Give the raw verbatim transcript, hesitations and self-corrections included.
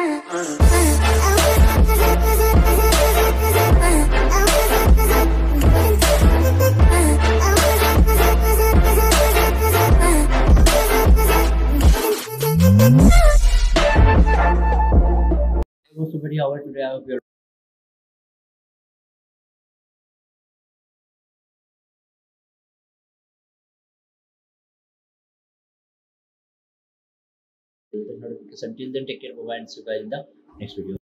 How are today? I hope you're till then, take care. Bye bye, and see you guys in the next video.